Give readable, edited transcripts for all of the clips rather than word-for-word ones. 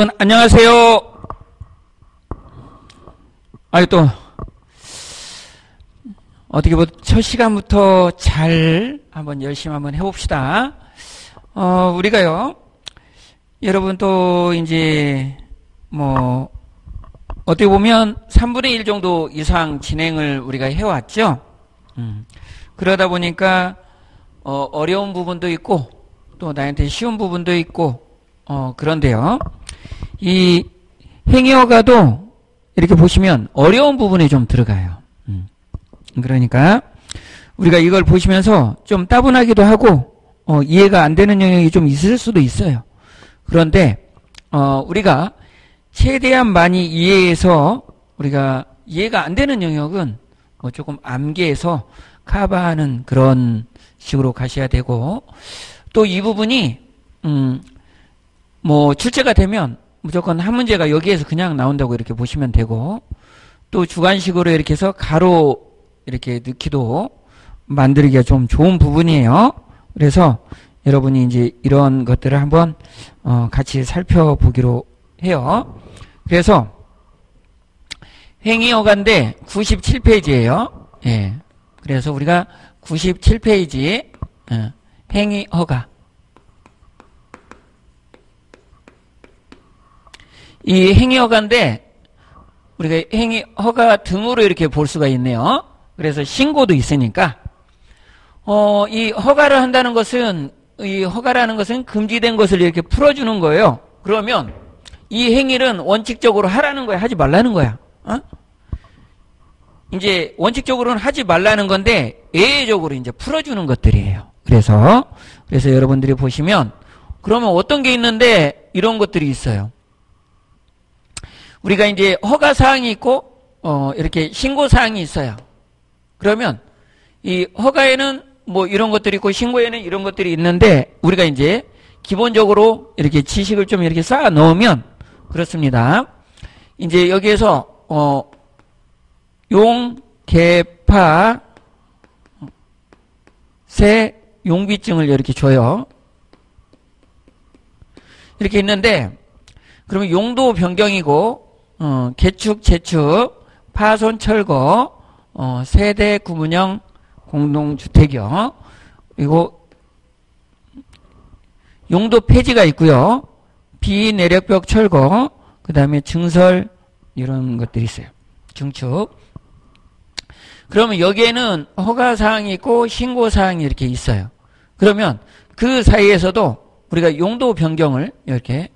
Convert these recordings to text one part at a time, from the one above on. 분 안녕하세요. 아니 또 어떻게 보면 첫 시간부터 잘 한번 열심히 한번 해봅시다. 우리가요, 여러분 또 이제 뭐 어떻게 보면 3분의 1 정도 이상 진행을 우리가 해왔죠. 그러다 보니까 어려운 부분도 있고 또 나한테 쉬운 부분도 있고, 그런데요, 이 행위어가도 이렇게 보시면 어려운 부분에 좀 들어가요. 그러니까 우리가 이걸 보시면서 좀 따분하기도 하고 이해가 안 되는 영역이 좀 있을 수도 있어요. 그런데 우리가 최대한 많이 이해해서, 우리가 이해가 안 되는 영역은 조금 암기해서 커버하는 그런 식으로 가셔야 되고, 또 이 부분이 뭐 출제가 되면 무조건 한 문제가 여기에서 그냥 나온다고 이렇게 보시면 되고, 또 주관식으로 이렇게 해서 가로 이렇게 넣기도 만들기가 좀 좋은 부분이에요. 그래서 여러분이 이제 이런 것들을 한번 같이 살펴보기로 해요. 그래서 행위어가인데 97페이지예요. 예. 그래서 우리가 97페이지 행위어가, 이 행위허가인데 우리가 행위허가 등으로 이렇게 볼 수가 있네요. 그래서 신고도 있으니까 이 허가를 한다는 것은, 이 허가라는 것은 금지된 것을 이렇게 풀어주는 거예요. 그러면 이 행위는 원칙적으로 하라는 거야, 하지 말라는 거야. 이제 원칙적으로는 하지 말라는 건데 예외적으로 이제 풀어주는 것들이에요. 그래서 여러분들이 보시면, 그러면 어떤 게 있는데, 이런 것들이 있어요. 우리가 이제 허가 사항이 있고 이렇게 신고 사항이 있어요. 그러면 이 허가에는 뭐 이런 것들이 있고 신고에는 이런 것들이 있는데, 우리가 이제 기본적으로 이렇게 지식을 좀 이렇게 쌓아 넣으면 그렇습니다. 이제 여기에서 용, 개, 파, 새, 용비증을 이렇게 줘요. 이렇게 있는데, 그러면 용도 변경이고, 개축, 재축, 파손, 철거, 세대, 구분형, 공동주택형, 그리고 용도 폐지가 있고요. 비내력벽 철거, 그 다음에 증설, 이런 것들이 있어요. 증축. 그러면 여기에는 허가사항이 있고 신고사항이 이렇게 있어요. 그러면 그 사이에서도 우리가 용도 변경을 이렇게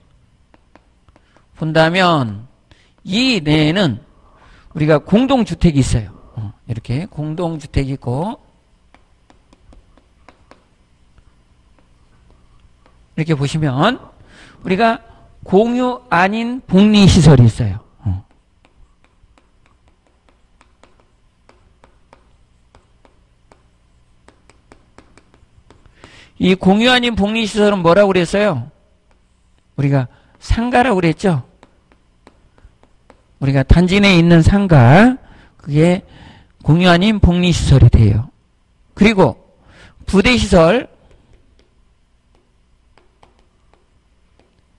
본다면, 이 내에는 우리가 공동주택이 있어요. 이렇게 공동주택이 있고, 이렇게 보시면 우리가 공유 아닌 복리시설이 있어요. 이 공유 아닌 복리시설은 뭐라고 그랬어요? 우리가 상가라고 그랬죠? 우리가 단지 내에 있는 상가, 그게 공유 아닌 복리시설이 돼요. 그리고 부대시설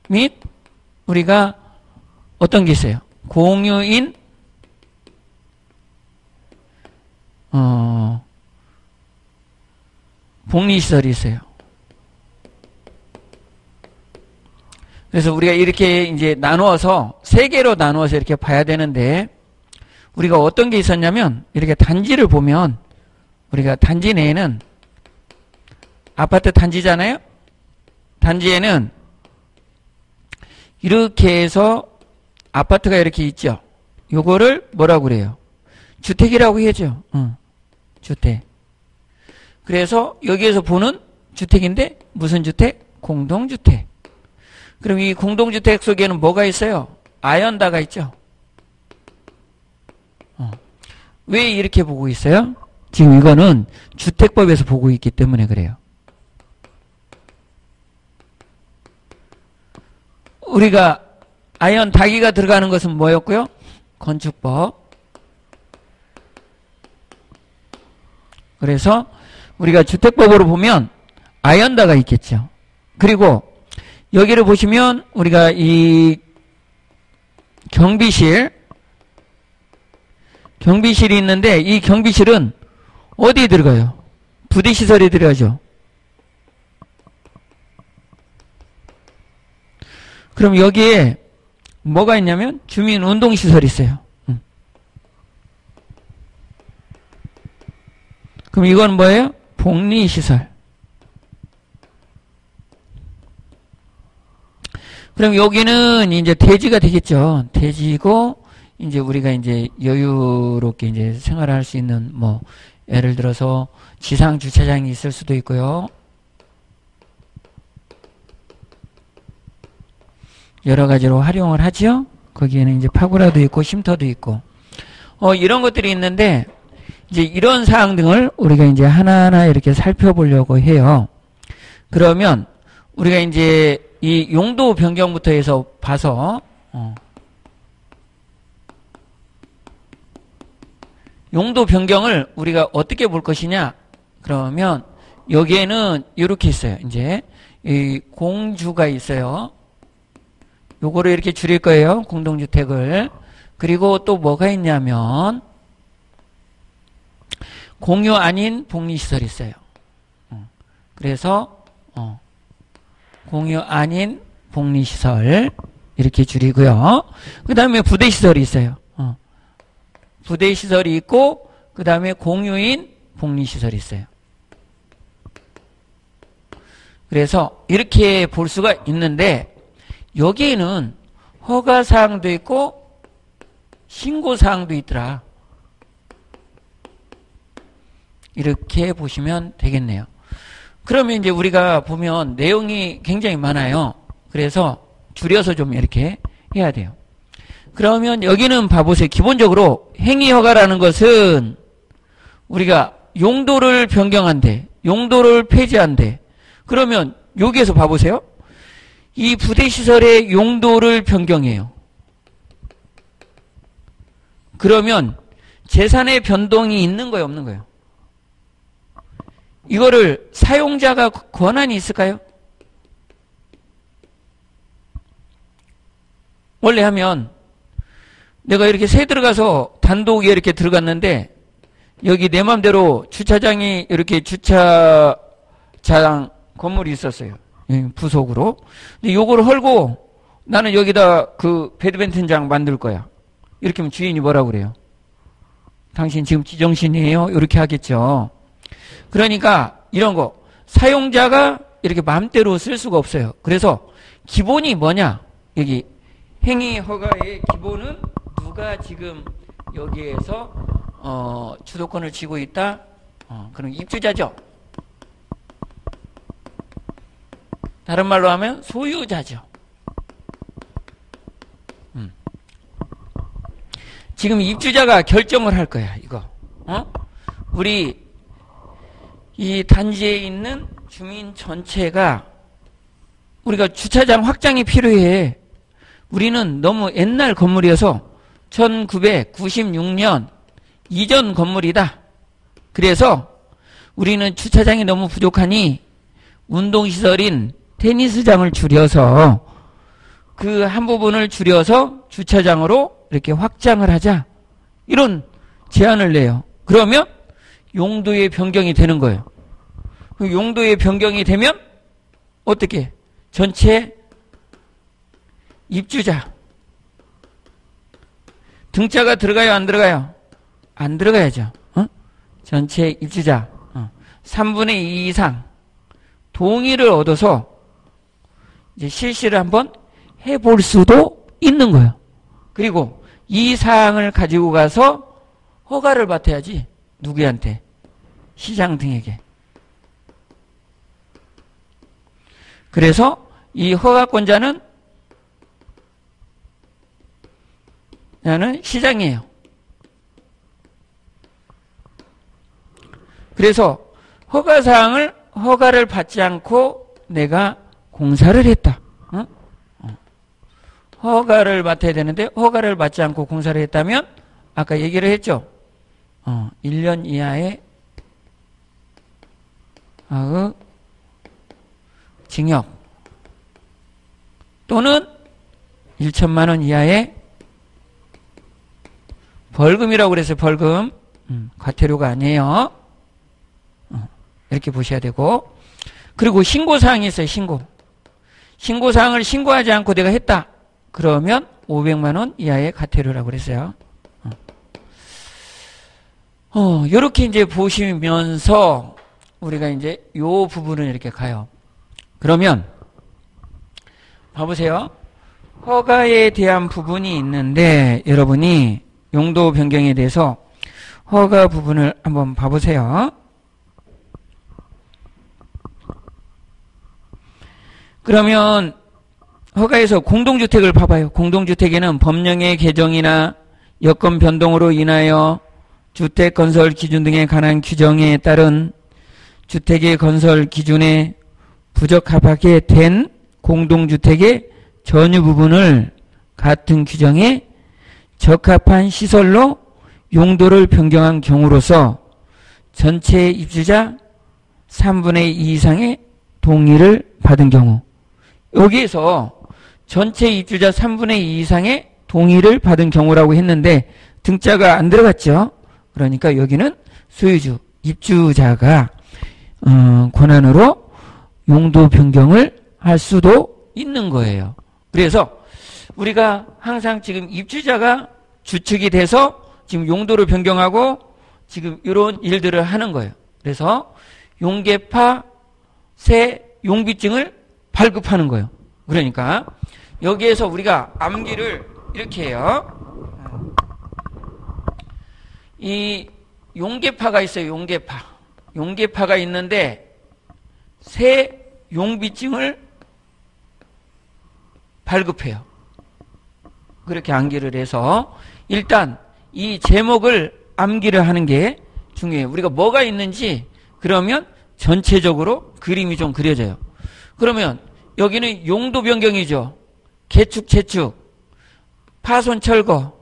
및, 우리가 어떤 게 있어요? 공유인 복리시설이 있어요. 그래서 우리가 이렇게 이제 나누어서, 세 개로 나누어서 이렇게 봐야 되는데, 우리가 어떤 게 있었냐면, 이렇게 단지를 보면, 우리가 단지 내에는 아파트 단지잖아요? 단지에는 이렇게 해서 아파트가 이렇게 있죠. 요거를 뭐라고 그래요? 주택이라고 해야죠. 주택. 그래서 여기에서 보는 주택인데 무슨 주택? 공동주택. 그럼 이 공동주택 속에는 뭐가 있어요? 아연다가 있죠. 왜 이렇게 보고 있어요? 지금 이거는 주택법에서 보고 있기 때문에 그래요. 우리가 아연다기가 들어가는 것은 뭐였고요? 건축법. 그래서 우리가 주택법으로 보면 아연다가 있겠죠. 그리고 여기를 보시면 우리가 이 경비실이 있는데 이 경비실은 어디에 들어가요? 부대시설에 들어가죠. 그럼 여기에 뭐가 있냐면 주민운동시설이 있어요. 그럼 이건 뭐예요? 복리시설. 그럼 여기는 이제 대지가 되겠죠. 대지고, 이제 우리가 이제 여유롭게 이제 생활할 수 있는 뭐, 예를 들어서 지상 주차장이 있을 수도 있고요. 여러 가지로 활용을 하죠. 거기에는 이제 파고라도 있고 쉼터도 있고, 이런 것들이 있는데, 이제 이런 사항 등을 우리가 이제 하나하나 이렇게 살펴보려고 해요. 그러면 우리가 이제 이 용도 변경부터 해서 봐서 용도 변경을 우리가 어떻게 볼 것이냐? 그러면 여기에는 이렇게 있어요. 이제 이 공주가 있어요. 요거를 이렇게 줄일 거예요. 공동주택을. 그리고 또 뭐가 있냐면 공유 아닌 복리시설이 있어요. 그래서 공유 아닌 복리시설 이렇게 줄이고요. 그 다음에 부대시설이 있어요. 부대시설이 있고 그 다음에 공유인 복리시설이 있어요. 그래서 이렇게 볼 수가 있는데 여기에는 허가사항도 있고 신고사항도 있더라. 이렇게 보시면 되겠네요. 그러면 이제 우리가 보면 내용이 굉장히 많아요. 그래서 줄여서 좀 이렇게 해야 돼요. 그러면 여기는 봐보세요. 기본적으로 행위허가라는 것은 우리가 용도를 변경한대, 용도를 폐지한대. 그러면 여기에서 봐보세요. 이 부대시설의 용도를 변경해요. 그러면 재산의 변동이 있는 거예요, 없는 거예요? 이거를 사용자가 권한이 있을까요? 원래 하면 내가 이렇게 새 들어가서 단독에 이렇게 들어갔는데 여기 내 맘대로 주차장이 이렇게 주차장 건물이 있었어요. 부속으로. 근데 요걸 헐고 나는 여기다 그 배드민턴장 만들 거야. 이렇게 하면 주인이 뭐라고 그래요? 당신 지금 지정신이에요? 이렇게 하겠죠. 그러니까 이런 거 사용자가 이렇게 마음대로 쓸 수가 없어요. 그래서 기본이 뭐냐? 여기 행위허가의 기본은 누가 지금 여기에서 주도권을 쥐고 있다? 그럼 입주자죠. 다른 말로 하면 소유자죠. 지금 입주자가 결정을 할 거야. 이거 우리 이 단지에 있는 주민 전체가 우리가 주차장 확장이 필요해. 우리는 너무 옛날 건물이어서 1996년 이전 건물이다. 그래서 우리는 주차장이 너무 부족하니 운동시설인 테니스장을 줄여서 그 한 부분을 줄여서 주차장으로 이렇게 확장을 하자. 이런 제안을 내요. 그러면 용도의 변경이 되는 거예요. 용도의 변경이 되면 어떻게? 전체 입주자 등자가 들어가요, 안 들어가요? 안 들어가야죠. 전체 입주자 3분의 2 이상 동의를 얻어서 이제 실시를 한번 해볼 수도 있는 거예요. 그리고 이 사항을 가지고 가서 허가를 받아야지. 누구한테? 시장 등에게. 그래서 이 허가권자는 시장이에요. 그래서 허가사항을 허가를 받지 않고 내가 공사를 했다. 허가를 맡아야 되는데 허가를 받지 않고 공사를 했다면 아까 얘기를 했죠. 1년 이하의 징역 또는 1,000만 원 이하의 벌금이라고 그랬어요. 벌금. 과태료가 아니에요. 이렇게 보셔야 되고. 그리고 신고사항이 있어요. 신고. 신고사항을 신고하지 않고 내가 했다. 그러면 500만 원 이하의 과태료라고 그랬어요. 요렇게 이제 보시면서 우리가 이제 요 부분을 이렇게 가요. 그러면 봐보세요. 허가에 대한 부분이 있는데 여러분이 용도 변경에 대해서 허가 부분을 한번 봐보세요. 그러면 허가에서 공동주택을 봐봐요. 공동주택에는 법령의 개정이나 여건 변동으로 인하여 주택 건설 기준 등에 관한 규정에 따른 주택의 건설 기준에 부적합하게 된 공동주택의 전유 부분을 같은 규정에 적합한 시설로 용도를 변경한 경우로서 전체 입주자 3분의 2 이상의 동의를 받은 경우. 여기에서 전체 입주자 3분의 2 이상의 동의를 받은 경우라고 했는데 등자가 안 들어갔죠. 그러니까 여기는 소유주, 입주자가 권한으로 용도 변경을 할 수도 있는 거예요. 그래서 우리가 항상 지금 입주자가 주축이 돼서 지금 용도를 변경하고 지금 이런 일들을 하는 거예요. 그래서 용계파 세 용비증을 발급하는 거예요. 그러니까 여기에서 우리가 암기를 이렇게 해요. 이 용계파가 있어요. 용계파. 용계파가 있는데 세 용비증을 발급해요. 그렇게 암기를 해서 일단 이 제목을 암기를 하는 게 중요해요. 우리가 뭐가 있는지 그러면 전체적으로 그림이 좀 그려져요. 그러면 여기는 용도 변경이죠. 개축, 재축, 파손, 철거.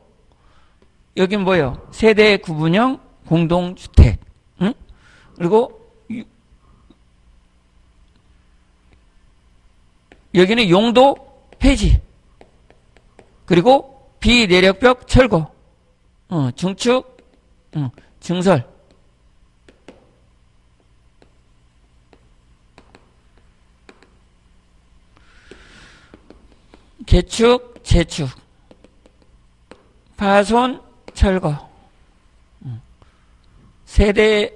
여긴 뭐예요? 세대 구분형 공동주택. 응? 그리고 여기는 용도 폐지. 그리고 비내력벽 철거. 증축, 증설. 개축, 재축, 파손, 철거, 세대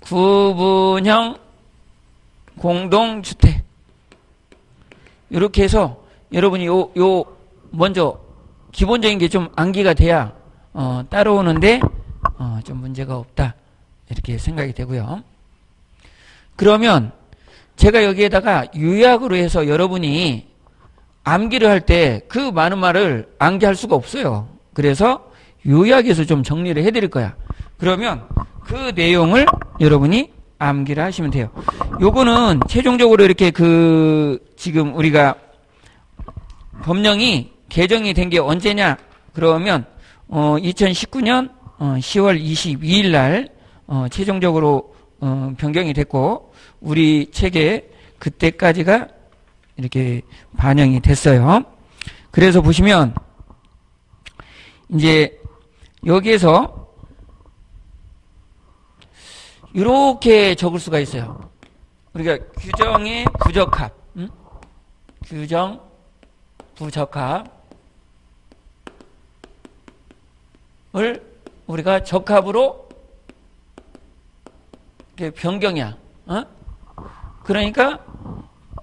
구분형 공동주택. 이렇게 해서 여러분이 요 먼저 기본적인 게 좀 암기가 돼야 따라오는데 좀 문제가 없다 이렇게 생각이 되고요. 그러면 제가 여기에다가 요약으로 해서 여러분이 암기를 할 때 그 많은 말을 암기할 수가 없어요. 그래서 요약해서 좀 정리를 해드릴 거야. 그러면 그 내용을 여러분이 암기를 하시면 돼요. 요거는 최종적으로 이렇게 지금 우리가 법령이 개정이 된 게 언제냐? 그러면 2019년 10월 22일 날 최종적으로 변경이 됐고 우리 책에 그때까지가 이렇게 반영이 됐어요. 그래서 보시면 이제 여기에서 이렇게 적을 수가 있어요. 우리가 규정의 부적합, 규정 부적합을 우리가 적합으로 이렇게 변경이야. 그러니까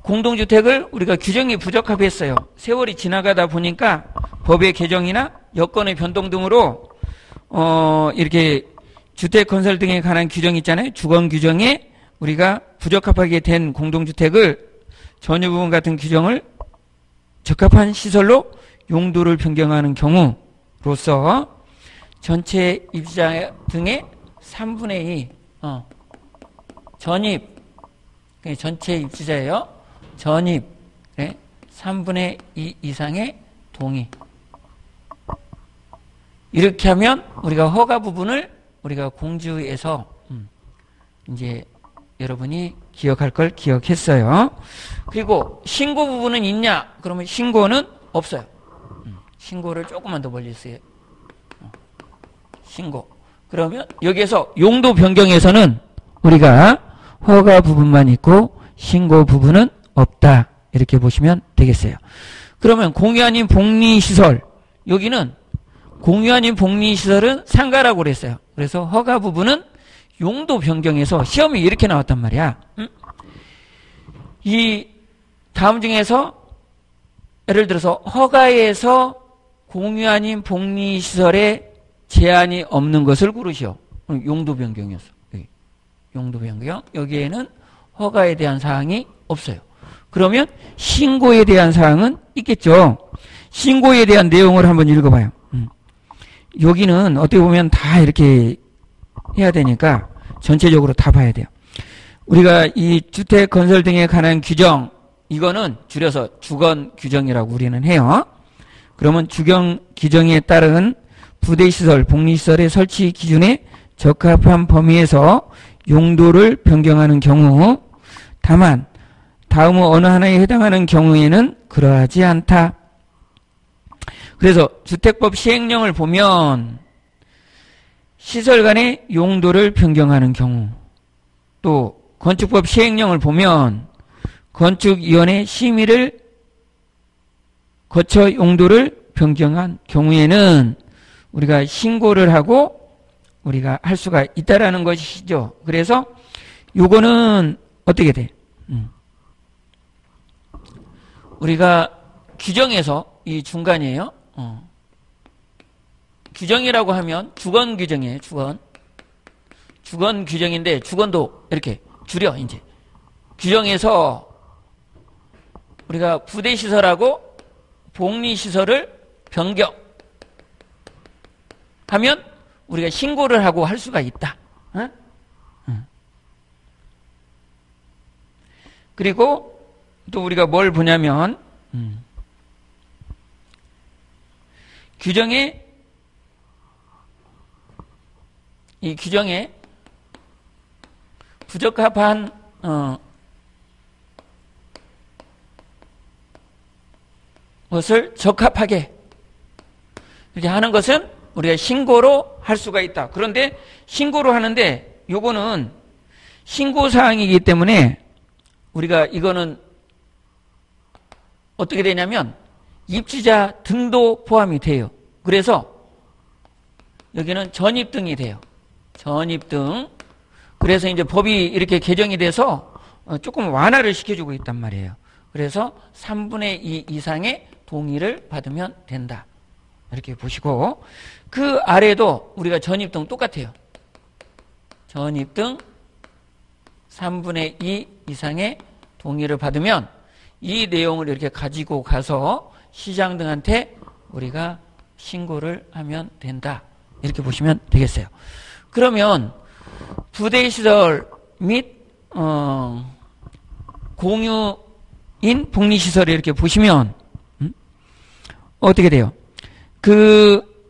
공동주택을 우리가 규정이 부적합했어요. 세월이 지나가다 보니까 법의 개정이나 여건의 변동 등으로 이렇게 주택 건설 등에 관한 규정이 있잖아요. 주건 규정에 우리가 부적합하게 된 공동주택을 전유 부분 같은 규정을 적합한 시설로 용도를 변경하는 경우로서 전체 입주자 등의 3분의 2 전입 전체 입주자예요. 전입 3분의 2 이상의 동의. 이렇게 하면 우리가 허가 부분을 우리가 공주에서 이제 여러분이 기억할 걸 기억했어요. 그리고 신고 부분은 있냐? 그러면 신고는 없어요. 신고를 조금만 더 멀리 쓰세요. 신고. 그러면 여기에서 용도 변경에서는 우리가 허가 부분만 있고 신고 부분은 없다. 이렇게 보시면 되겠어요. 그러면 공유 아닌 복리시설, 여기는 공유 아닌 복리시설은 상가라고 그랬어요. 그래서 허가 부분은 용도 변경에서 시험이 이렇게 나왔단 말이야. 이 다음 중에서 예를 들어서 허가에서 공유 아닌 복리시설에 제한이 없는 것을 고르시오. 용도 변경이었어. 여기. 용도 변경. 여기에는 허가에 대한 사항이 없어요. 그러면 신고에 대한 사항은 있겠죠. 신고에 대한 내용을 한번 읽어봐요. 여기는 어떻게 보면 다 이렇게 해야 되니까 전체적으로 다 봐야 돼요. 우리가 이 주택 건설 등에 관한 규정, 이거는 줄여서 주건 규정이라고 우리는 해요. 그러면 주경 규정에 따른 부대시설, 복리시설의 설치 기준에 적합한 범위에서 용도를 변경하는 경우, 다만 다음 어느 하나에 해당하는 경우에는 그러하지 않다. 그래서 주택법 시행령을 보면 시설 간의 용도를 변경하는 경우, 또 건축법 시행령을 보면 건축위원회 심의를 거쳐 용도를 변경한 경우에는 우리가 신고를 하고 우리가 할 수가 있다라는 것이죠. 그래서 요거는 어떻게 돼? 우리가 규정에서 이 중간이에요. 규정이라고 하면 주건 규정이에요. 주건 규정인데 주건도 이렇게 줄여. 이제 규정에서 우리가 부대시설하고 복리시설을 변경하면 우리가 신고를 하고 할 수가 있다. 그리고 또 우리가 뭘 보냐면 규정에 부적합한 것을 적합하게 이렇게 하는 것은 우리가 신고로 할 수가 있다. 그런데 신고로 하는데 요거는 신고사항이기 때문에 우리가 이거는 어떻게 되냐면 입주자 등도 포함이 돼요. 그래서 여기는 전입 등이 돼요. 전입 등. 그래서 이제 법이 이렇게 개정이 돼서 조금 완화를 시켜주고 있단 말이에요. 그래서 3분의 2 이상의 동의를 받으면 된다. 이렇게 보시고 그 아래도 우리가 전입 등 똑같아요. 전입 등 3분의 2 이상의 동의를 받으면 이 내용을 이렇게 가지고 가서 시장 등한테 우리가 신고를 하면 된다. 이렇게 보시면 되겠어요. 그러면 부대시설 및 공유인 복리시설을 이렇게 보시면 어떻게 돼요?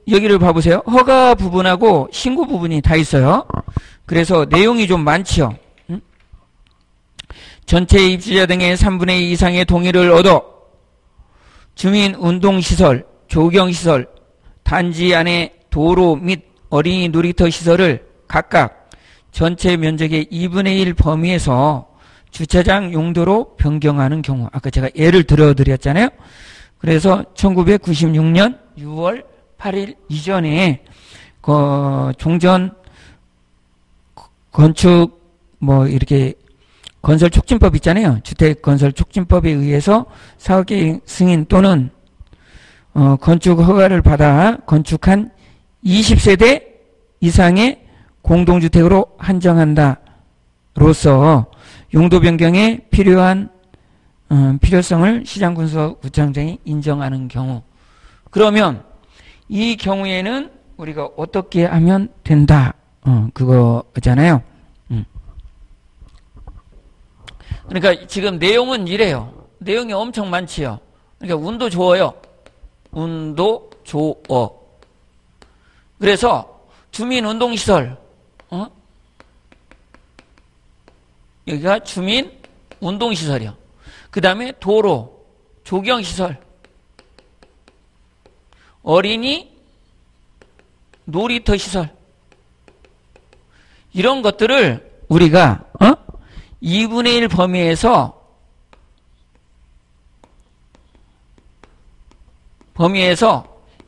여기를 봐보세요. 허가 부분하고 신고 부분이 다 있어요. 그래서 내용이 좀 많지요. 전체 입주자 등의 3분의 2 이상의 동의를 얻어 주민 운동시설, 조경시설, 단지 안에 도로 및 어린이 놀이터 시설을 각각 전체 면적의 2분의 1 범위에서 주차장 용도로 변경하는 경우, 아까 제가 예를 들어드렸잖아요. 그래서 1996년 6월 8일 이전에 종전 건축 이렇게 건설촉진법 있잖아요. 주택건설촉진법에 의해서 사업계획 승인 또는 건축허가를 받아 건축한 20세대 이상의 공동주택으로 한정한다. 로서 용도 변경에 필요한 필요성을 시장군수구청장이 인정하는 경우. 그러면 이 경우에는 우리가 어떻게 하면 된다. 그거잖아요. 그러니까 지금 내용은 이래요. 내용이 엄청 많지요. 그러니까 운도 좋아요. 운도 좋어. 그래서 주민운동시설. 여기가 주민운동시설이요. 그 다음에 도로, 조경시설, 어린이 놀이터 시설 이런 것들을 우리가 2분의 1 범위에서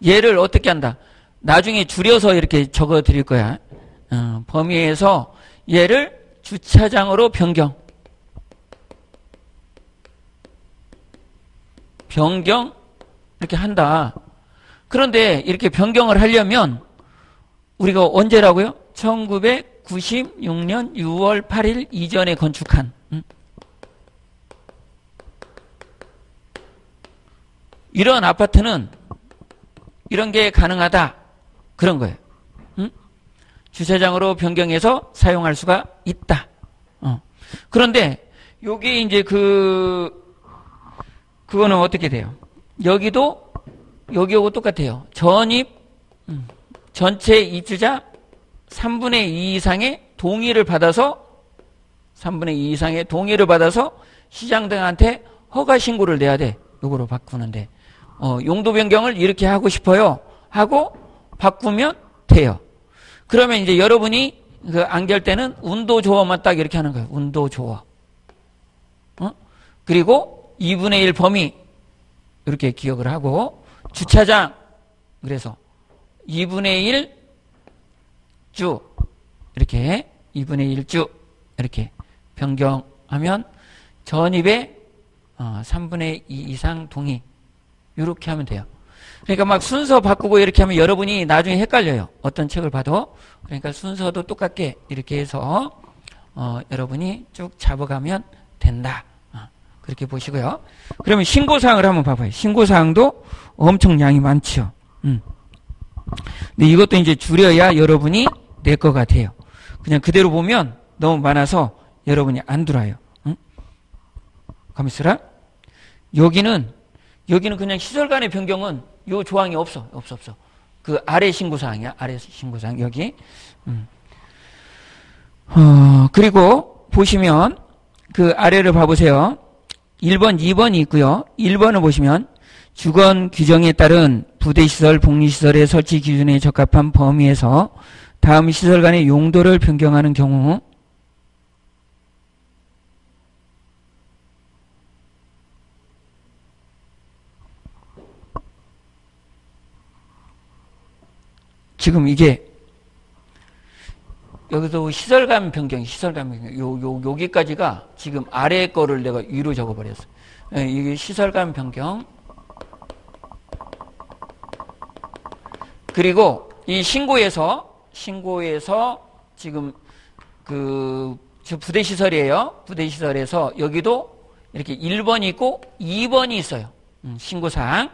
얘를 어떻게 한다? 나중에 줄여서 이렇게 적어 드릴 거야. 범위에서 얘를 주차장으로 변경 이렇게 한다. 그런데 이렇게 변경을 하려면 우리가 언제라고요? 1996년 6월 8일 이전에 건축한 이런 아파트는 이런 게 가능하다. 그런 거예요. 주차장으로 변경해서 사용할 수가 있다. 그런데 여기 이제 그거는 어떻게 돼요? 여기도 여기하고 똑같아요. 전체 입주자 3분의 2 이상의 동의를 받아서 3분의 2 이상의 동의를 받아서 시장 등한테 허가 신고를 내야 돼. 요거로 바꾸는데 용도 변경을 이렇게 하고 싶어요. 하고 바꾸면 돼요. 그러면 이제 여러분이 그 안결 때는 운도 조어만 딱 이렇게 하는 거예요. 운도 조어. 그리고 2분의 1 범위 이렇게 기억을 하고 주차장 그래서 2분의 1 주 이렇게 2분의 1주 이렇게 변경하면 전입의 3분의 2 이상 동의 이렇게 하면 돼요. 그러니까 막 순서 바꾸고 이렇게 하면 여러분이 나중에 헷갈려요. 어떤 책을 봐도. 그러니까 순서도 똑같게 이렇게 해서 여러분이 쭉 잡아가면 된다. 그렇게 보시고요. 그러면 신고사항을 한번 봐봐요. 신고사항도 엄청 양이 많죠. 근데 이것도 이제 줄여야 여러분이 낼 것 같아요. 그냥 그대로 보면 너무 많아서 여러분이 안 들어와요. 가만 있어라. 여기는 그냥 시설 간의 변경은 요 조항이 없어. 그 아래 신고사항이야. 아래 신고사항 여기. 그리고 보시면 그 아래를 봐보세요. 1번, 2번이 있고요. 1번을 보시면 주건 규정에 따른 부대시설, 복리시설의 설치 기준에 적합한 범위에서 다음 시설 간의 용도를 변경하는 경우 지금 이게 여기서 시설간 변경 여기까지가 지금 아래 거를 내가 위로 적어버렸어. 이게 시설간 변경 그리고 이 신고에서 지금 그 부대시설이에요. 부대시설에서 여기도 이렇게 1번이 있고 2번이 있어요. 신고사항.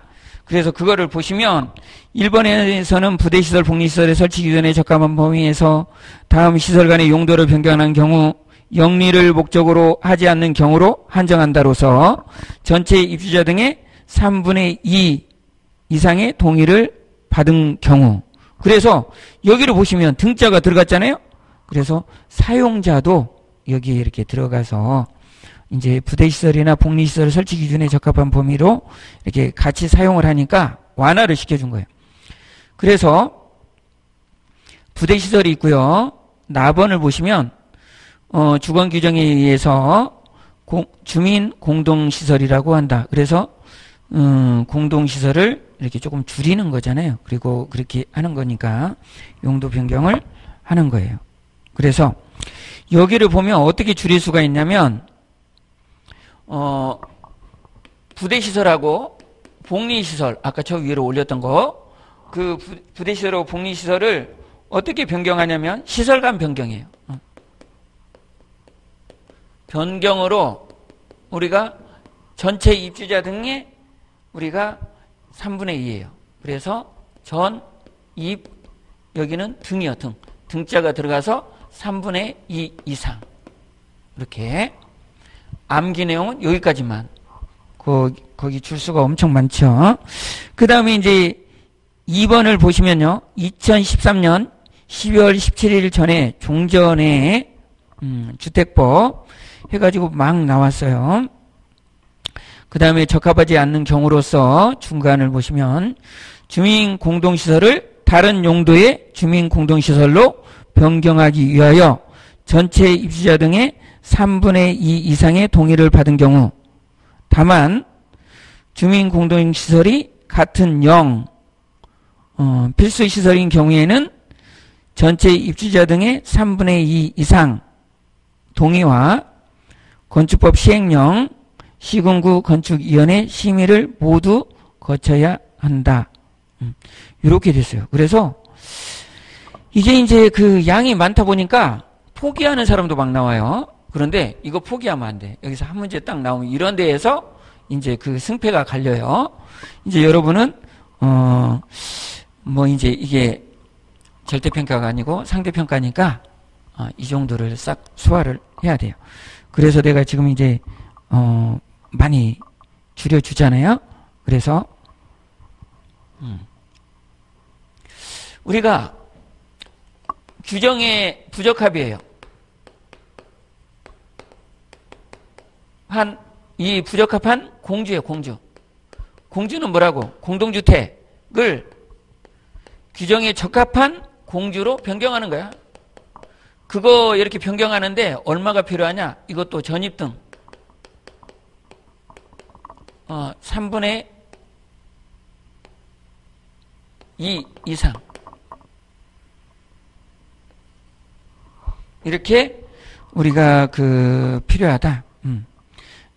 그래서 그거를 보시면 1번에서는 부대시설, 복리시설의 설치 기준에 적합한 범위에서 다음 시설 간의 용도를 변경하는 경우 영리를 목적으로 하지 않는 경우로 한정한다로서 전체 입주자 등의 3분의 2 이상의 동의를 받은 경우. 그래서 여기를 보시면 등자가 들어갔잖아요. 그래서 사용자도 여기에 이렇게 들어가서 이제 부대시설이나 복리시설 설치 기준에 적합한 범위로 이렇게 같이 사용을 하니까 완화를 시켜준 거예요. 그래서 부대시설이 있고요. 나번을 보시면 주건 규정에 의해서 주민 공동시설이라고 한다. 그래서 공동시설을 이렇게 조금 줄이는 거잖아요. 그리고 그렇게 하는 거니까 용도 변경을 하는 거예요. 그래서 여기를 보면 어떻게 줄일 수가 있냐면 부대시설하고 복리시설 아까 저 위로 올렸던 거 그 부대시설하고 복리시설을 어떻게 변경하냐면 시설간 변경이에요. 변경으로 우리가 전체 입주자 등의 우리가 3분의 2예요. 그래서 전, 입, 여기는 등이요. 등자가 들어가서 3분의 2 이상 이렇게 암기 내용은 여기까지만 거기 줄 수가 엄청 많죠. 그 다음에 이제 2번을 보시면요. 2013년 12월 17일 전에 종전에 주택법 해가지고 막 나왔어요. 그 다음에 적합하지 않는 경우로서 중간을 보시면 주민 공동시설을 다른 용도의 주민공동시설로 변경하기 위하여 전체 입주자 등의 3분의 2 이상의 동의를 받은 경우 다만 주민공동시설이 같은 필수시설인 경우에는 전체 입주자 등의 3분의 2 이상 동의와 건축법 시행령, 시군구 건축위원회 심의를 모두 거쳐야 한다. 이렇게 됐어요. 그래서 이게 이제 그 양이 많다 보니까 포기하는 사람도 막 나와요. 그런데 이거 포기하면 안 돼. 여기서 한 문제 딱 나오면 이런 데에서 이제 그 승패가 갈려요. 이제 여러분은 이제 이게 절대평가가 아니고 상대평가니까 이 정도를 싹 소화를 해야 돼요. 그래서 내가 지금 이제 많이 줄여주잖아요. 그래서 우리가 규정의 부적합이에요. 이 부적합한 공주예요. 공주는 뭐라고? 공동주택을 규정에 적합한 공주로 변경하는 거야. 그거 이렇게 변경하는데 얼마가 필요하냐? 이것도 전입등 3분의 2 이상 이렇게 우리가 그 필요하다.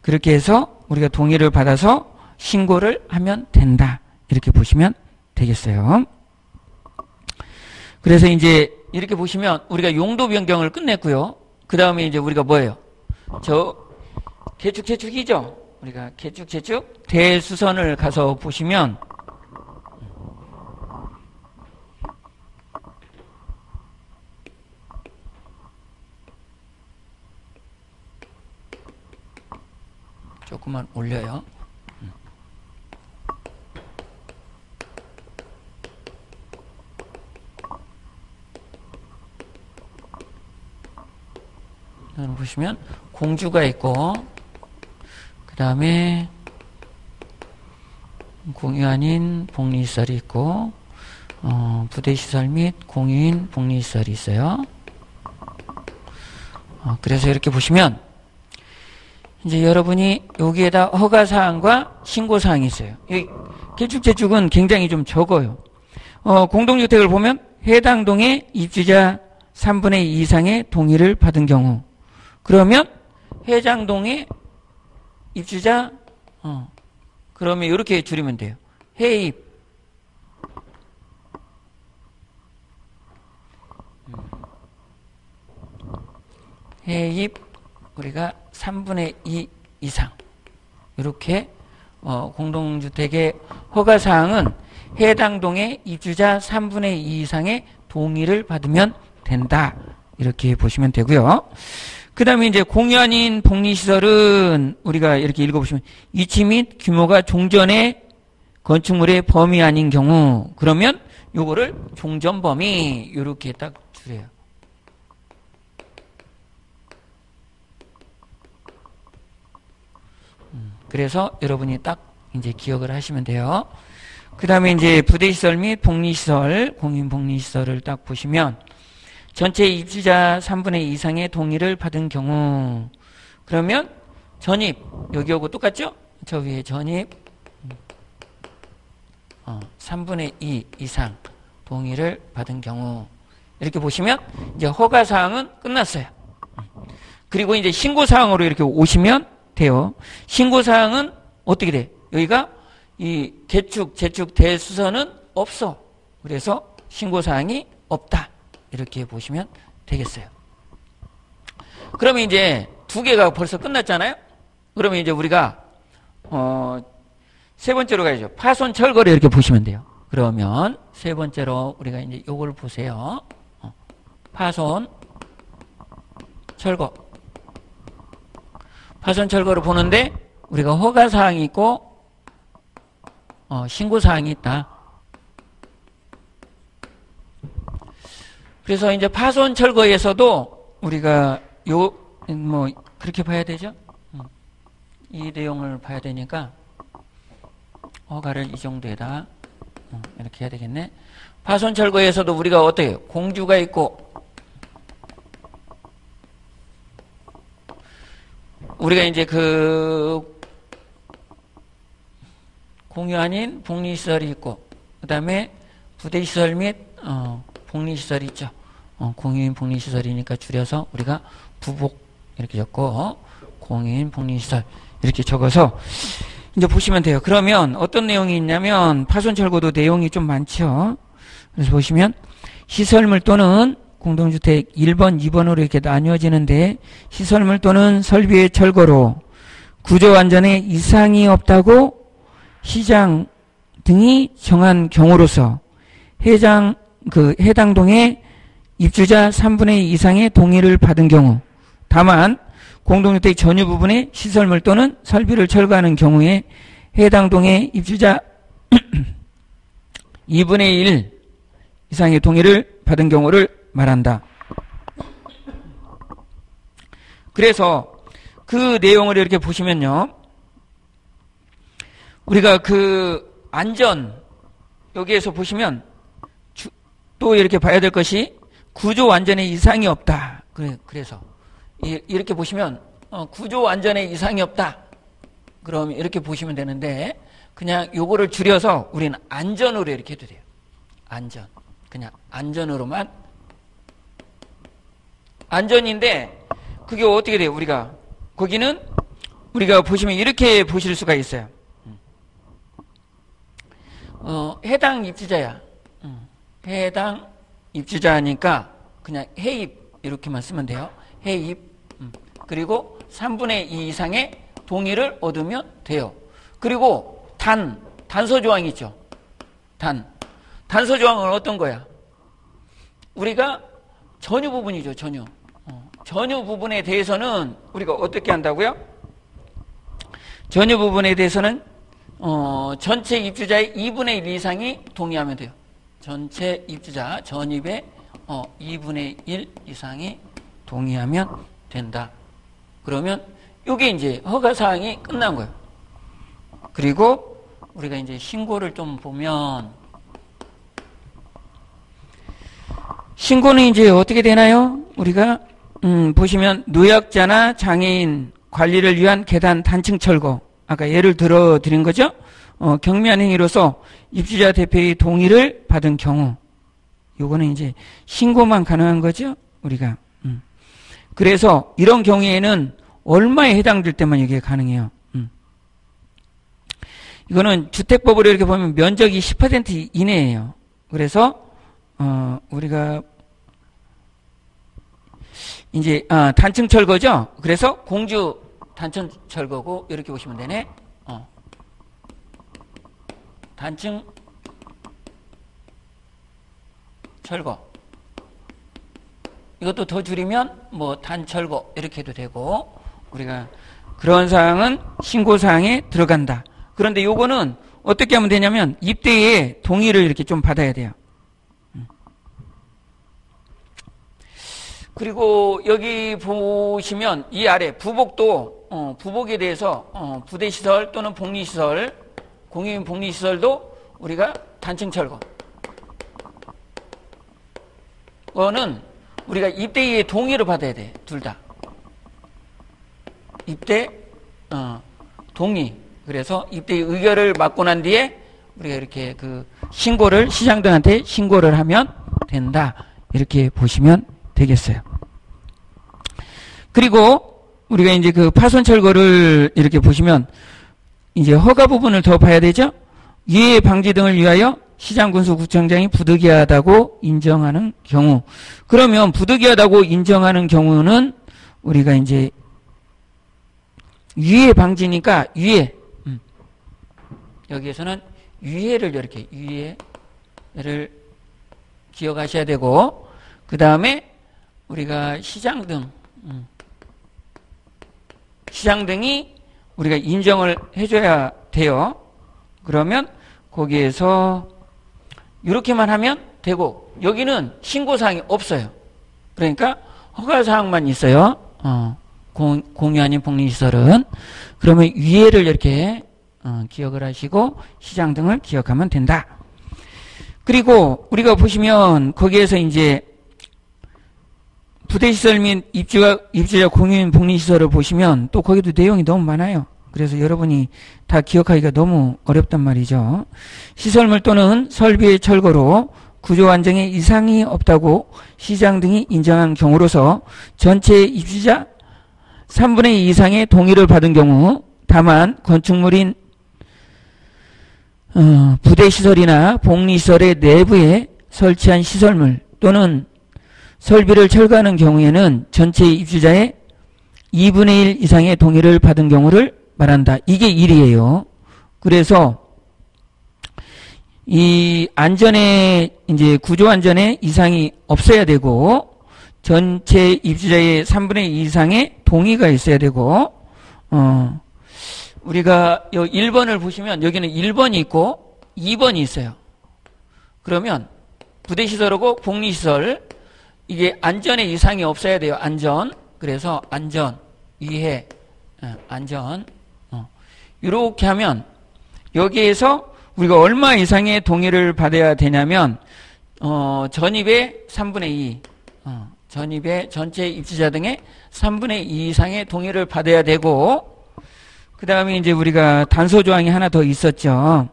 그렇게 해서 우리가 동의를 받아서 신고를 하면 된다. 이렇게 보시면 되겠어요. 그래서 이제 이렇게 보시면 우리가 용도 변경을 끝냈고요. 그 다음에 이제 우리가 뭐예요? 개축이죠. 우리가 개축 대수선을 가서 보시면 조금만 올려요. 보시면 공주가 있고 그 다음에 공유 아닌 복리시설이 있고 부대시설 및 공유인 복리시설이 있어요. 그래서 이렇게 보시면 이제 여러분이 여기에다 허가사항과 신고사항이 있어요. 개축재축은 굉장히 좀 적어요. 공동주택을 보면 해당 동의 입주자 3분의 2 이상의 동의를 받은 경우 그러면 해당 동의 입주자 그러면 이렇게 줄이면 돼요. 해입 우리가 3분의 2 이상 이렇게 공동주택의 허가사항은 해당 동의 입주자 3분의 2 이상의 동의를 받으면 된다. 이렇게 보시면 되고요. 그 다음에 이제 공유 아닌 복리시설은 우리가 이렇게 읽어보시면 위치 및 규모가 종전의 건축물의 범위 아닌 경우 그러면 요거를 종전 범위 이렇게 딱 줄여요. 그래서 여러분이 딱 이제 기억을 하시면 돼요. 그 다음에 이제 부대시설 및 복리시설, 공인 복리시설을 딱 보시면 전체 입주자 3분의 2 이상의 동의를 받은 경우 그러면 전입 여기하고 똑같죠? 저 위에 전입 3분의 2 이상 동의를 받은 경우 이렇게 보시면 이제 허가사항은 끝났어요. 그리고 이제 신고사항으로 이렇게 오시면 돼요. 신고사항은 어떻게 돼? 여기가 이 개축, 재축, 대수선은 없어. 그래서 신고사항이 없다. 이렇게 보시면 되겠어요. 그러면 이제 두 개가 벌써 끝났잖아요. 그러면 이제 우리가 세 번째로 가야죠. 파손 철거를 이렇게 보시면 돼요. 그러면 세 번째로 우리가 이제 요걸 보세요. 파손 철거. 파손 철거를 보는데 우리가 허가 사항이 있고 신고 사항이 있다. 그래서 이제 파손 철거에서도 우리가 그렇게 봐야 되죠. 이 내용을 봐야 되니까 허가를 이 정도에다 이렇게 해야 되겠네. 파손철거에서도 우리가 어떻게 해요? 공주가 있고 우리가 이제 그 공유 아닌 복리시설이 있고 그 다음에 부대시설 및 복리시설이 있죠. 공유인 복리시설이니까 줄여서 우리가 부복 이렇게 적고 공유인 복리시설 이렇게 적어서 이제 보시면 돼요. 그러면 어떤 내용이 있냐면 파손철거도 내용이 좀 많죠. 그래서 보시면 시설물 또는 공동주택 1번, 2번으로 이렇게 나뉘어지는데 시설물 또는 설비의 철거로 구조 안전에 이상이 없다고 시장 등이 정한 경우로서 해당 동의 입주자 3분의 2 이상의 동의를 받은 경우 다만 공동주택 전유 부분에 시설물 또는 설비를 철거하는 경우에 해당 동의 입주자 2분의 1 이상의 동의를 받은 경우를 말한다. 그래서 그 내용을 이렇게 보시면요. 우리가 그 안전 여기에서 보시면 또 이렇게 봐야 될 것이 구조 안전에 이상이 없다. 그래서 이렇게 보시면 구조 안전에 이상이 없다. 그럼 이렇게 보시면 되는데 그냥 요거를 줄여서 우리는 안전으로 이렇게 해도 돼요. 안전. 그냥 안전으로만. 안전인데 그게 어떻게 돼요? 우리가 거기는 우리가 보시면 이렇게 보실 수가 있어요. 해당 입주자야. 해당 입주자니까 그냥 해입 이렇게만 쓰면 돼요. 해입. 그리고 3분의 2 이상의 동의를 얻으면 돼요. 그리고 단서 조항이 있죠. 단서 조항은 어떤 거야? 우리가 전유 부분이죠. 전유 부분에 대해서는 우리가 어떻게 한다고요? 전유 부분에 대해서는 전체 입주자의 2분의 1 이상이 동의하면 돼요. 전체 입주자 전입의 2분의 1 이상이 동의하면 된다. 그러면 이게 이제 허가사항이 끝난 거예요. 그리고 우리가 이제 신고를 좀 보면 신고는 이제 어떻게 되나요? 우리가 보시면 노약자나 장애인 관리를 위한 계단 단층 철거 아까 예를 들어 드린 거죠? 경미한 행위로서 입주자 대표의 동의를 받은 경우 요거는 이제 신고만 가능한 거죠? 우리가 그래서 이런 경우에는 얼마에 해당될 때만 이게 가능해요. 이거는 주택법으로 이렇게 보면 면적이 10% 이내예요. 그래서 우리가 이제 단층 철거죠. 그래서 공주 단층 철거고 이렇게 보시면 되네. 단층 철거. 이것도 더 줄이면 뭐 단철거 이렇게 해도 되고 우리가 그런 사항은 신고사항에 들어간다. 그런데 요거는 어떻게 하면 되냐면 입대에 동의를 이렇게 좀 받아야 돼요. 그리고 여기 보시면 이 아래 부복도 부복에 대해서 부대시설 또는 복리시설 공유인 복리시설도 우리가 단층 철거 그거는 우리가 입대의 동의를 받아야 돼. 둘 다. 입대 동의. 그래서 입대의 의결을 받고 난 뒤에 우리가 이렇게 그 신고를 시장 등한테 신고를 하면 된다. 이렇게 보시면 되겠어요. 그리고 우리가 이제 그 파손 철거를 이렇게 보시면 이제 허가 부분을 더 봐야 되죠. 이해 방지 등을 위하여 시장군수구청장이 부득이하다고 인정하는 경우. 그러면 부득이하다고 인정하는 경우는 우리가 이제 유해 방지니까 유해. 여기에서는 유해를 이렇게 유해를 기억하셔야 되고 그 다음에 우리가 시장 등 시장 등이 우리가 인정을 해줘야 돼요. 그러면 거기에서 이렇게만 하면 되고 여기는 신고사항이 없어요. 그러니까 허가사항만 있어요. 공유 아닌 복리시설은. 그러면 위에를 이렇게 기억을 하시고 시장 등을 기억하면 된다. 그리고 우리가 보시면 거기에서 이제 부대시설 및 입주자 공유인 복리시설을 보시면 또 거기도 내용이 너무 많아요. 그래서 여러분이 다 기억하기가 너무 어렵단 말이죠. 시설물 또는 설비의 철거로 구조 안정에 이상이 없다고 시장 등이 인정한 경우로서 전체 입주자 3분의 2 이상의 동의를 받은 경우 다만 건축물인 부대시설이나 복리시설의 내부에 설치한 시설물 또는 설비를 철거하는 경우에는 전체 입주자의 2분의 1 이상의 동의를 받은 경우를 말한다. 이게 1이에요. 그래서 이 안전에 이제 구조 안전에 이상이 없어야 되고 전체 입주자의 3분의 2 이상의 동의가 있어야 되고 우리가 1번을 보시면 여기는 1번이 있고 2번이 있어요. 그러면 부대시설하고 복리시설 이게 안전에 이상이 없어야 돼요. 안전. 그래서 안전, 이해, 안전 이렇게 하면 여기에서 우리가 얼마 이상의 동의를 받아야 되냐면 전입의 3분의 2 전입의 전체 입주자 등의 3분의 2 이상의 동의를 받아야 되고 그 다음에 이제 우리가 단서 조항이 하나 더 있었죠.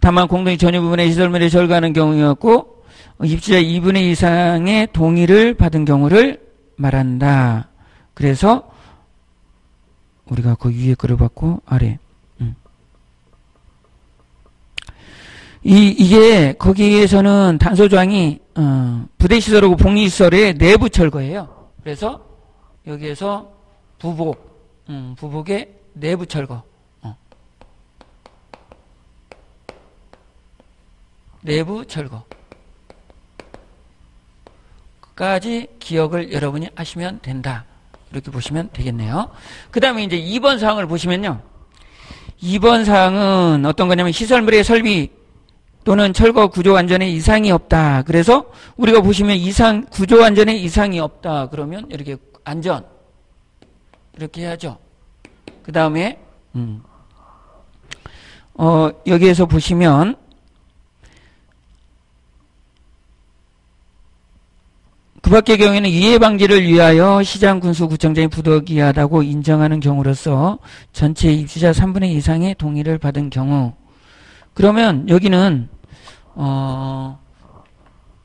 다만 공동의 전유 부분의 시설물을 철거하는 경우였고 입주자 2분의 2 이상의 동의를 받은 경우를 말한다. 그래서 우리가 그 위에 글을 받고 아래 이게 거기에서는 단서조항이 부대시설하고 복리시설의 내부 철거예요. 그래서 여기에서 부복의 내부 철거 내부 철거까지 기억을 여러분이 하시면 된다. 이렇게 보시면 되겠네요. 그 다음에 이제 2번 사항을 보시면요. 2번 사항은 어떤 거냐면 시설물의 설비 또는 철거 구조 안전에 이상이 없다. 그래서 우리가 보시면 구조 안전에 이상이 없다. 그러면 이렇게 안전 이렇게 해야죠. 그 다음에 여기에서 보시면 그 밖의 경우에는 이해 방지를 위하여 시장 군수 구청장이 부득이하다고 인정하는 경우로서 전체 입주자 3분의 2 이상의 동의를 받은 경우 그러면 여기는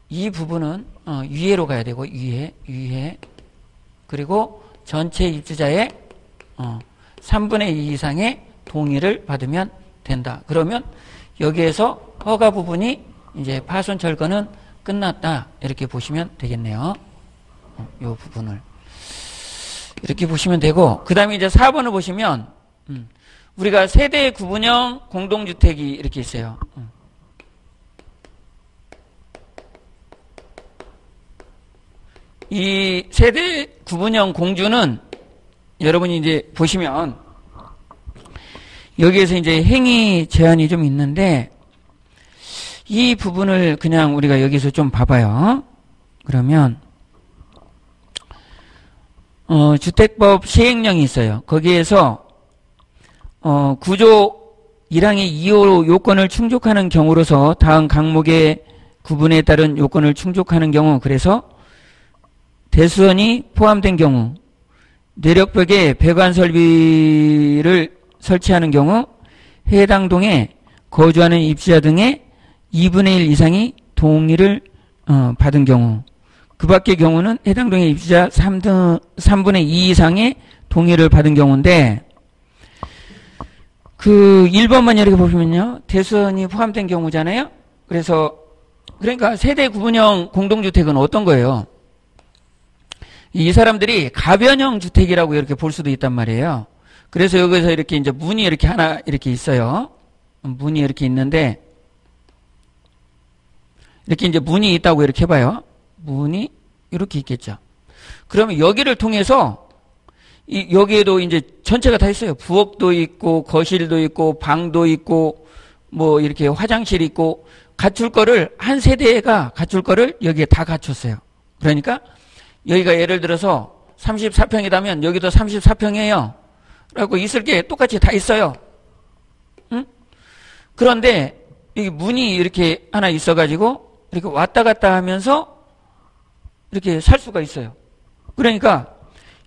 이 부분은 위에로 가야 되고 위에 그리고 전체 입주자의 3분의 2 이상의 동의를 받으면 된다. 그러면 여기에서 허가 부분이 이제 파손 철거는 끝났다. 이렇게 보시면 되겠네요. 이 부분을 이렇게 보시면 되고 그 다음에 이제 4번을 보시면 우리가 세대 구분형 공동주택이 이렇게 있어요. 이 세대 구분형 공주는 여러분이 이제 보시면 여기에서 이제 행위 제한이 좀 있는데 이 부분을 그냥 우리가 여기서 좀 봐봐요. 그러면 주택법 시행령이 있어요. 거기에서 구조 1항의 2호 요건을 충족하는 경우로서 다음 항목의 구분에 따른 요건을 충족하는 경우 그래서 대수선이 포함된 경우 내력벽에 배관 설비를 설치하는 경우 해당 동에 거주하는 입주자 등의 2분의 1 이상이 동의를 받은 경우 그 밖의 경우는 해당 동의 입주자 3분의 2 이상의 동의를 받은 경우인데 그 1번만 이렇게 보시면요. 대수선이 포함된 경우잖아요. 그러니까 세대 구분형 공동주택은 어떤 거예요? 이 사람들이 가변형 주택이라고 이렇게 볼 수도 있단 말이에요. 그래서 여기서 이렇게 이제 문이 이렇게 하나 이렇게 있어요. 문이 이렇게 있는데 이렇게 이제 문이 있다고 이렇게 해봐요. 문이 이렇게 있겠죠. 그러면 여기를 통해서 여기에도 이제 전체가 다 있어요. 부엌도 있고 거실도 있고 방도 있고 뭐 이렇게 화장실 있고 갖출 거를 한 세대가 갖출 거를 여기에 다 갖췄어요. 그러니까 여기가 예를 들어서 34평이라면 여기도 34평이에요. 라고 있을 게 똑같이 다 있어요. 응? 그런데 여기 문이 이렇게 하나 있어가지고 이렇게 왔다 갔다 하면서 이렇게 살 수가 있어요. 그러니까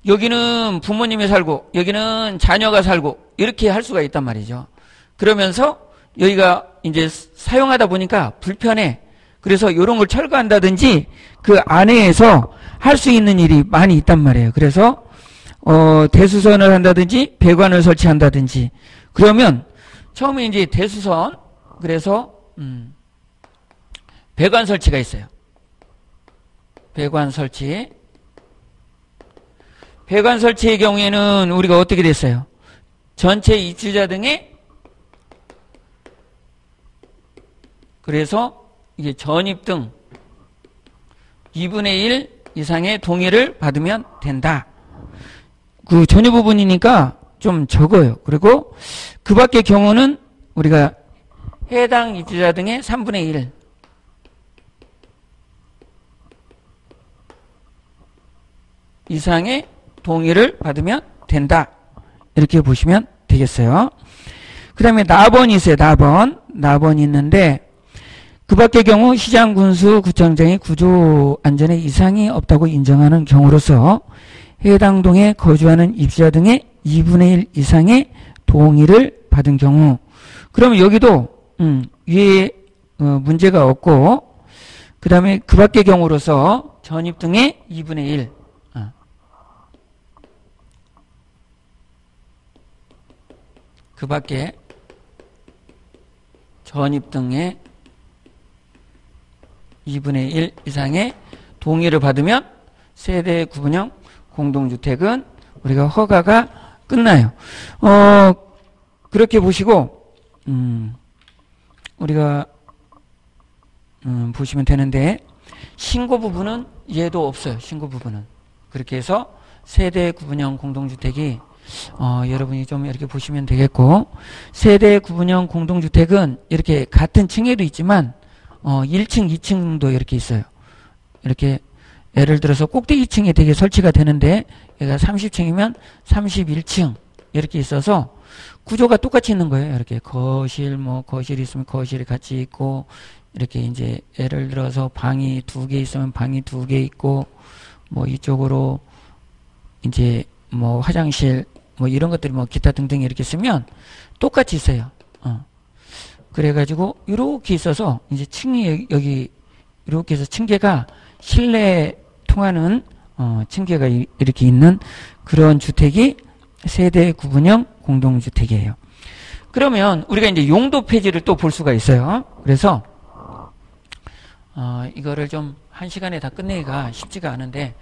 여기는 부모님이 살고 여기는 자녀가 살고 이렇게 할 수가 있단 말이죠. 그러면서 여기가 이제 사용하다 보니까 불편해. 그래서 이런 걸 철거한다든지 그 안에서 할 수 있는 일이 많이 있단 말이에요. 그래서 대수선을 한다든지 배관을 설치한다든지. 그러면 처음에 이제 대수선, 그래서 배관 설치가 있어요. 배관 설치. 배관 설치의 경우에는 우리가 어떻게 됐어요? 전체 입주자 등의, 그래서 이게 전입 등 2분의 1 이상의 동의를 받으면 된다. 그 전입 부분이니까 좀 적어요. 그리고 그 밖의 경우는 우리가 해당 입주자 등의 3분의 1. 이상의 동의를 받으면 된다. 이렇게 보시면 되겠어요. 그 다음에 나번이 있어요. 나번이 있는데 그 밖의 경우 시장, 군수, 구청장이 구조 안전에 이상이 없다고 인정하는 경우로서 해당 동에 거주하는 입주자 등의 2분의 1 이상의 동의를 받은 경우. 그러면 여기도 위에 문제가 없고, 그 다음에 그 밖의 경우로서 전입 등의 2분의 1. 그 밖에 전입 등의 2분의 1 이상의 동의를 받으면 세대 구분형 공동주택은 우리가 허가가 끝나요. 그렇게 보시고 우리가 보시면 되는데, 신고 부분은 얘도 없어요. 신고 부분은. 그렇게 해서 세대 구분형 공동주택이 여러분이 좀 이렇게 보시면 되겠고, 세대 구분형 공동주택은 이렇게 같은 층에도 있지만 1층, 2층도 이렇게 있어요. 이렇게 예를 들어서 꼭대기층에 되게 설치가 되는데 얘가 30층이면 31층 이렇게 있어서 구조가 똑같이 있는 거예요. 이렇게 거실, 뭐 거실이 있으면 거실이 같이 있고, 이렇게 이제 예를 들어서 방이 2개 있으면 방이 2개 있고, 뭐 이쪽으로 이제 뭐 화장실, 뭐 이런 것들이 뭐 기타 등등 이렇게 쓰면 똑같이 있어요. 그래가지고 이렇게 있어서 이제 층이 여기 이렇게 해서 층계가 실내 통하는 층계가 이렇게 있는 그런 주택이 세대 구분형 공동주택이에요. 그러면 우리가 이제 용도 폐지를 또 볼 수가 있어요. 그래서 이거를 좀 한 시간에 다 끝내기가 쉽지가 않은데,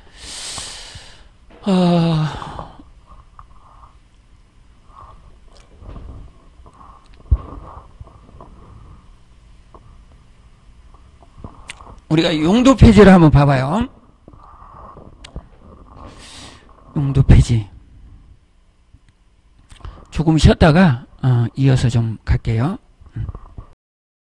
우리가 용도 폐지를 한번 봐봐요. 용도 폐지. 조금 쉬었다가 이어서 좀 갈게요.